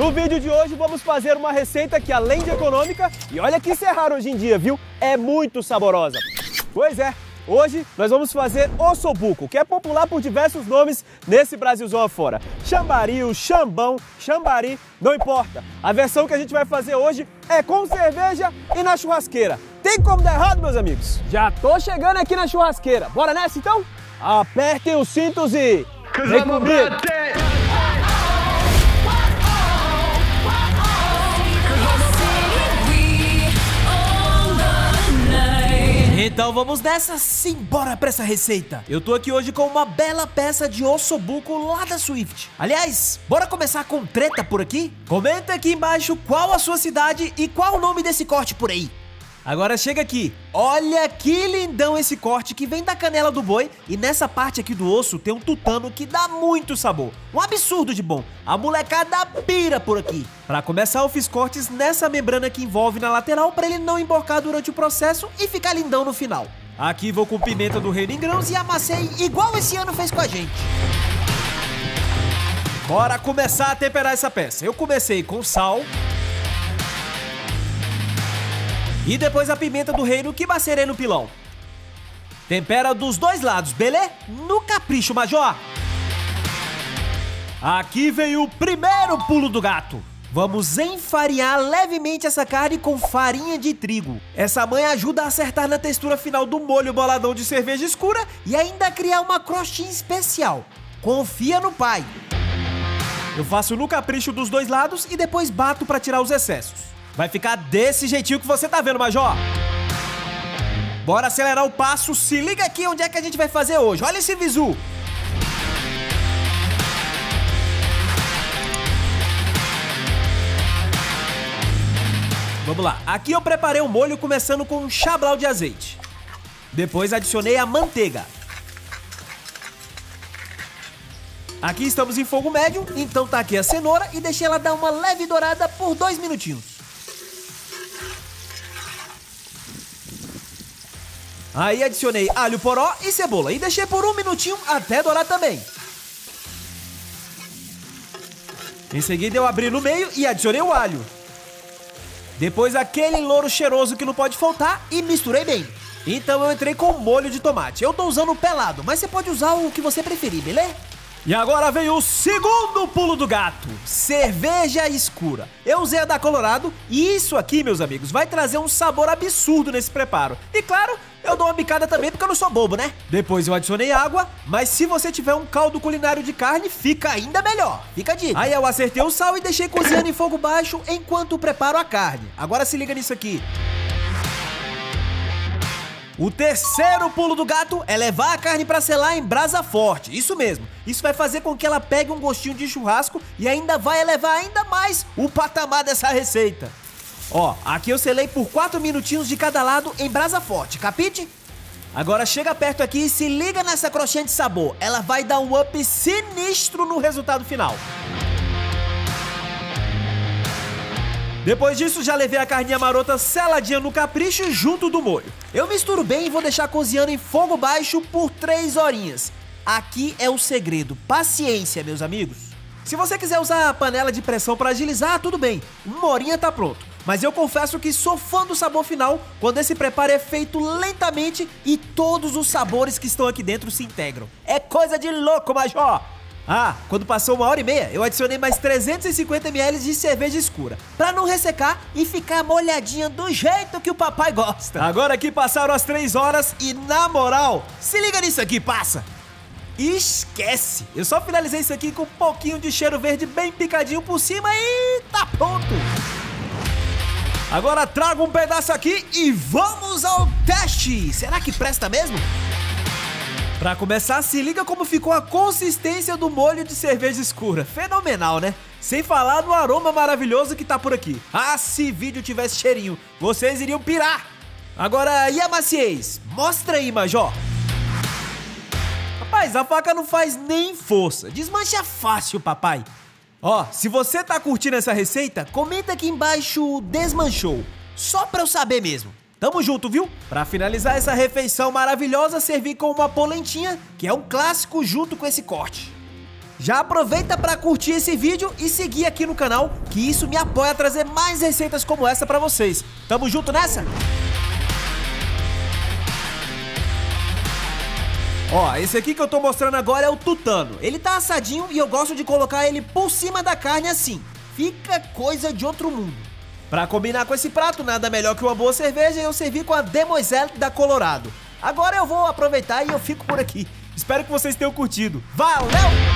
No vídeo de hoje vamos fazer uma receita que, além de econômica, e olha que isso é raro hoje em dia, viu? É muito saborosa. Pois é, hoje nós vamos fazer ossobuco, que é popular por diversos nomes nesse Brasilzão afora. Chambaril, chambão, chambari, não importa. A versão que a gente vai fazer hoje é com cerveja e na churrasqueira. Tem como dar errado, meus amigos? Já tô chegando aqui na churrasqueira. Bora nessa, então? Apertem os cintos e... vem comigo! Então vamos nessa, simbora pra essa receita. Eu tô aqui hoje com uma bela peça de ossobuco lá da Swift. Aliás, bora começar com treta por aqui? Comenta aqui embaixo qual a sua cidade e qual o nome desse corte por aí. Agora chega aqui, olha que lindão esse corte que vem da canela do boi e nessa parte aqui do osso tem um tutano que dá muito sabor, um absurdo de bom, a molecada pira por aqui. Pra começar eu fiz cortes nessa membrana que envolve na lateral pra ele não emborcar durante o processo e ficar lindão no final. Aqui vou com pimenta do reino em grãos e amassei igual esse ano fez com a gente. Bora começar a temperar essa peça, eu comecei com sal... e depois a pimenta do reino que macerei no pilão. Tempera dos dois lados, beleza? No capricho, major. Aqui vem o primeiro pulo do gato. Vamos enfarinhar levemente essa carne com farinha de trigo. Essa manha ajuda a acertar na textura final do molho boladão de cerveja escura e ainda criar uma crostinha especial. Confia no pai. Eu faço no capricho dos dois lados e depois bato para tirar os excessos. Vai ficar desse jeitinho que você tá vendo, Major. Bora acelerar o passo. Se liga aqui onde é que a gente vai fazer hoje. Olha esse visu. Vamos lá. Aqui eu preparei o molho começando com um chablau de azeite. Depois adicionei a manteiga. Aqui estamos em fogo médio, então taquei a cenoura e deixei ela dar uma leve dourada por 2 minutinhos. Aí adicionei alho poró e cebola e deixei por 1 minutinho até dourar também. Em seguida eu abri no meio e adicionei o alho. Depois aquele louro cheiroso que não pode faltar e misturei bem. Então eu entrei com molho de tomate. Eu tô usando o pelado, mas você pode usar o que você preferir, beleza? E agora vem o segundo pulo do gato, cerveja escura. Eu usei a da Colorado e isso aqui, meus amigos, vai trazer um sabor absurdo nesse preparo. E claro, eu dou uma bicada também porque eu não sou bobo, né? Depois eu adicionei água, mas se você tiver um caldo culinário de carne, fica ainda melhor. Fica a dica. Aí eu acertei o sal e deixei cozinhando em fogo baixo enquanto preparo a carne. Agora se liga nisso aqui. O terceiro pulo do gato é levar a carne para selar em brasa forte, isso mesmo. Isso vai fazer com que ela pegue um gostinho de churrasco e ainda vai elevar ainda mais o patamar dessa receita. Ó, aqui eu selei por 4 minutinhos de cada lado em brasa forte, capite? Agora chega perto aqui e se liga nessa crochinha de sabor, ela vai dar um up sinistro no resultado final. Depois disso, já levei a carninha marota seladinha no capricho junto do molho. Eu misturo bem e vou deixar cozinhando em fogo baixo por 3 horinhas. Aqui é o segredo. Paciência, meus amigos. Se você quiser usar a panela de pressão para agilizar, tudo bem. 1 horinha tá pronto. Mas eu confesso que sou fã do sabor final quando esse preparo é feito lentamente e todos os sabores que estão aqui dentro se integram. É coisa de louco, Major! Ah, quando passou 1h30, eu adicionei mais 350 ml de cerveja escura, pra não ressecar e ficar molhadinha do jeito que o papai gosta. Agora que passaram as 3 horas e, na moral, se liga nisso aqui, passa! Esquece! Eu só finalizei isso aqui com um pouquinho de cheiro verde bem picadinho por cima e tá pronto! Agora trago um pedaço aqui e vamos ao teste! Será que presta mesmo? Pra começar, se liga como ficou a consistência do molho de cerveja escura. Fenomenal, né? Sem falar no aroma maravilhoso que tá por aqui. Ah, se vídeo tivesse cheirinho, vocês iriam pirar. Agora, e a maciez? Mostra aí, Major. Rapaz, a faca não faz nem força. Desmancha fácil, papai. Ó, se você tá curtindo essa receita, comenta aqui embaixo desmanchou. Só pra eu saber mesmo. Tamo junto, viu? Pra finalizar essa refeição maravilhosa, servi com uma polentinha, que é um clássico junto com esse corte. Já aproveita para curtir esse vídeo e seguir aqui no canal, que isso me apoia a trazer mais receitas como essa para vocês. Tamo junto nessa? Ó, esse aqui que eu tô mostrando agora é o tutano. Ele tá assadinho e eu gosto de colocar ele por cima da carne assim. Fica coisa de outro mundo. Pra combinar com esse prato, nada melhor que uma boa cerveja, eu servi com a Demoiselle da Colorado. Agora eu vou aproveitar e eu fico por aqui. Espero que vocês tenham curtido. Valeu!